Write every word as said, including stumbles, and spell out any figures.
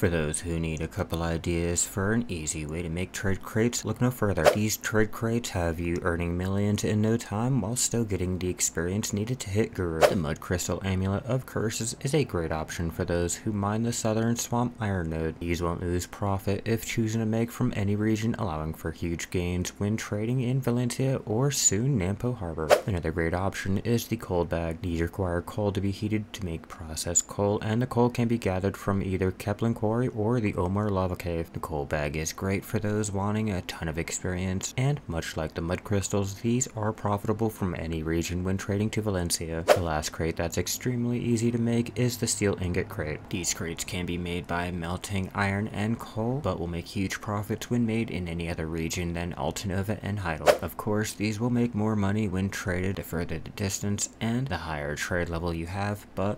For those who need a couple ideas for an easy way to make trade crates, look no further. These trade crates have you earning millions in no time while still getting the experience needed to hit Guru. The Mud Crystal Amulet of Curses is a great option for those who mine the Southern Swamp Iron Node. These won't lose profit if choosing to make from any region, allowing for huge gains when trading in Valencia or soon Nampo Harbor. Another great option is the Coal Bag. These require coal to be heated to make processed coal, and the coal can be gathered from either Keplin Coal or the Omar Lava Cave. The Coal Bag is great for those wanting a ton of experience, and much like the mud crystals, these are profitable from any region when trading to Valencia. The last crate that's extremely easy to make is the steel ingot crate. These crates can be made by melting iron and coal, but will make huge profits when made in any other region than Altanova and Heidel. Of course, these will make more money when traded the further the distance and the higher trade level you have, but